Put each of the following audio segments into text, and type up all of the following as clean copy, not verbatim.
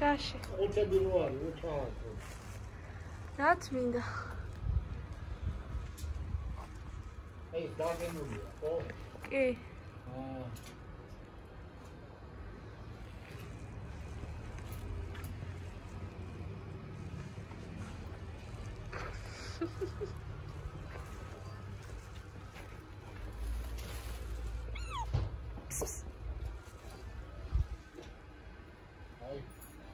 Rashi. Rahat mıydı? İyi.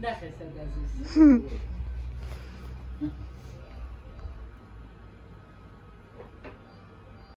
Ne kadar